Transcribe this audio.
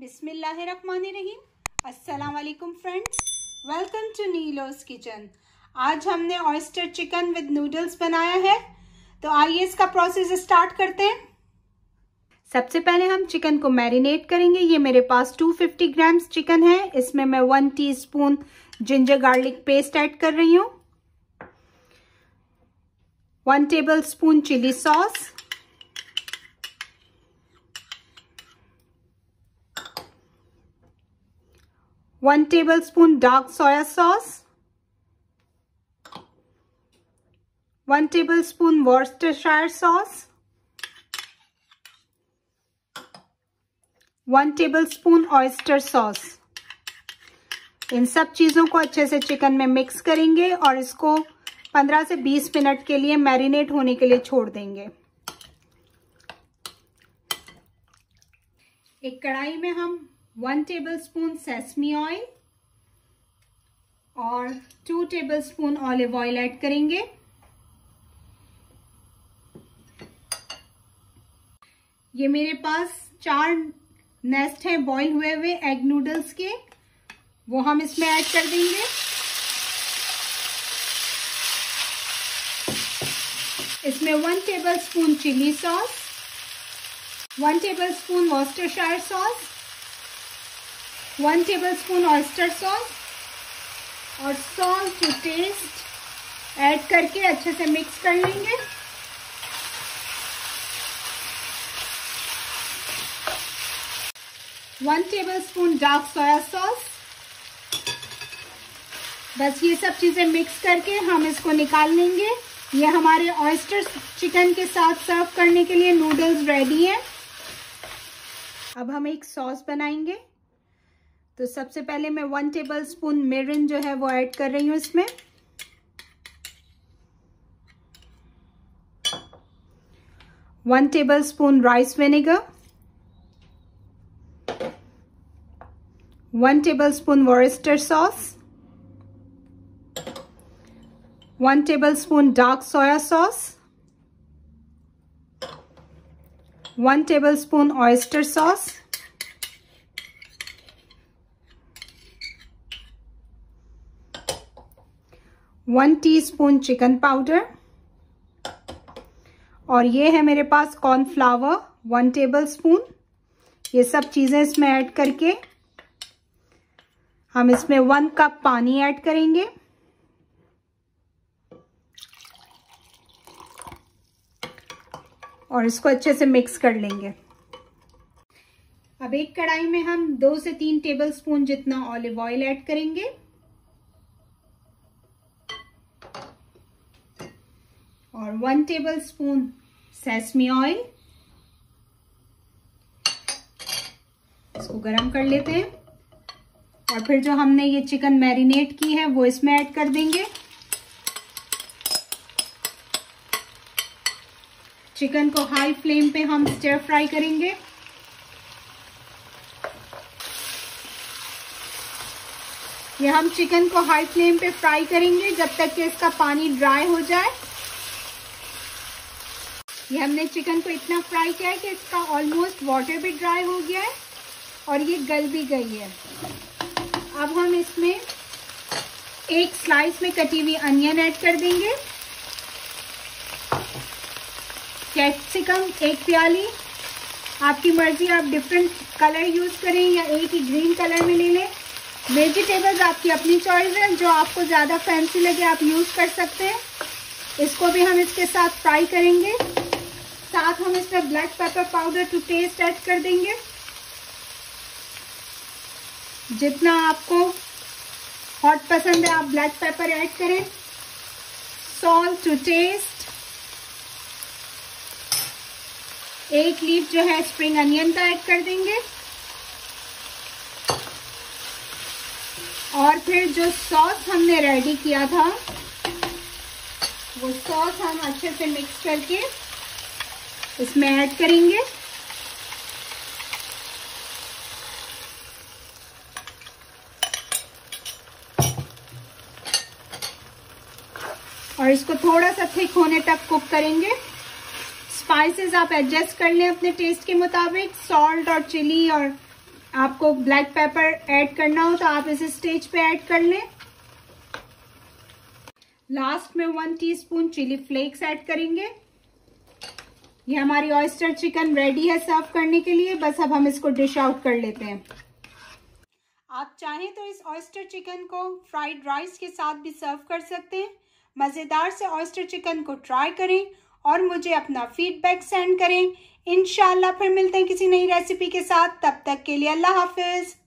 बिस्मिल्लाहिर्रहमानिर्रहीम। अस्सलाम वालेकुम friends, welcome to Neelo's kitchen. आज हमने ऑयस्टर चिकन विद नूडल्स बनाया है, तो आइए इसका प्रोसेस स्टार्ट करते हैं। सबसे पहले हम चिकन को मैरिनेट करेंगे। ये मेरे पास 250 ग्राम्स चिकन है, इसमें मैं 1 teaspoon ginger garlic paste add कर रही हूँ, 1 tablespoon chilli sauce, 1 tablespoon dark soya sauce, 1 tablespoon Worcestershire sauce, 1 tablespoon oyster sauce. इन सब चीज़ों को अच्छे से चिकन में मिक्स करेंगे और इसको 15 से 20 मिनट के लिए मैरिनेट होने के लिए छोड़ देंगे। एक कढ़ाई में हम 1 टेबलस्पून सेसमी ऑयल और 2 टेबलस्पून ऑलिव ऑयल ऐड करेंगे। ये मेरे पास 4 नेस्ट हैं बॉईल हुए हुए एग नूडल्स के, वो हम इसमें ऐड कर देंगे। इसमें 1 tablespoon chilli sauce, 1 tablespoon Worcestershire sauce, 1 tablespoon oyster sauce और सॉल्ट टू टेस्ट ऐड करके अच्छे से मिक्स कर लेंगे। One tablespoon dark soya sauce. बस ये सब चीज़ें मिक्स करके हम इसको निकाल लेंगे। ये हमारे ऑयस्टर चिकन के साथ सर्व करने के लिए नूडल्स रेडी हैं। अब हम एक सॉस बनाएंगे, तो सबसे पहले मैं 1 टेबलस्पून मिरिंड जो है वो ऐड कर रही हूँ इसमें। One tablespoon rice vinegar, 1 tablespoon Worcester sauce, 1 tablespoon dark soya sauce, 1 tablespoon oyster sauce, 1 teaspoon chicken powder और ये है मेरे पास कॉर्नफ्लावर 1 टेबलस्पून। ये सब चीज़ें इसमें ऐड करके हम इसमें 1 कप पानी ऐड करेंगे। और इसको अच्छे से मिक्स कर लेंगे। अब एक कढ़ाई में हम 2 से 3 टेबलस्पून जितना ऑलिव ऑयल ऐड करेंगे। और 1 टेबलस्पून सेसमी ऑयल, इसको गरम कर लेते हैं और फिर जो हमने ये चिकन मैरिनेट की है वो इसमें ऐड कर देंगे। चिकन को हाई फ्लेम पे हम स्टर फ्राई करेंगे। ये हम चिकन को हाई फ्लेम पे फ्राई करेंगे जब तक कि इसका पानी ड्राई हो जाए। ये हमने चिकन को इतना फ्राई किया है कि इसका ऑलमोस्ट वाटर भी ड्राई हो गया है और ये गल भी गई है। अब हम इसमें एक स्लाइस में कटी हुई अनियन ऐड कर देंगे, कैप्सिकम 1 प्याली, आपकी मर्जी, आप डिफरेंट कलर यूज़ करें या एक ही ग्रीन कलर में ले लें। वेजिटेबल्स आपकी अपनी चॉइस है, जो आपको ज़्यादा फैंसी लगे आप यूज़ कर सकते हैं। इसको भी हम इसके साथ फ्राई करेंगे। साथ हम इसमें black pepper powder to taste add कर देंगे। जितना आपको हॉट पसंद है आप ब्लैक पेपर ऐड करें, सॉल्ट टू टेस्ट, 1 लीफ जो है स्प्रिंग अनियन का ऐड कर देंगे। और फिर जो सॉस हमने रेडी किया था वो सॉस हम अच्छे से मिक्स करके इसमें ऐड करेंगे। और इसको थोड़ा सा थिक होने तक कुक करेंगे। स्पाइसेस आप एडजस्ट कर लें अपने टेस्ट के मुताबिक, सॉल्ट और चिली और आपको ब्लैक पेपर ऐड करना हो तो आप इस स्टेज पे ऐड कर लें। लास्ट में 1 टीस्पून चिली फ्लेक्स ऐड करेंगे। ये हमारी ऑयस्टर चिकन रेडी है सर्व करने के लिए। बस अब हम इसको डिश आउट कर लेते हैं। आप चाहें तो इस ऑयस्टर चिकन को फ्राइड राइस के साथ भी सर्व कर सकते हैं। मज़ेदार से ऑयस्टर चिकन को ट्राई करें और मुझे अपना फीडबैक सेंड करें। इंशाल्लाह फिर मिलते हैं किसी नई रेसिपी के साथ। तब तक के लिए अल्लाह हाफिज़।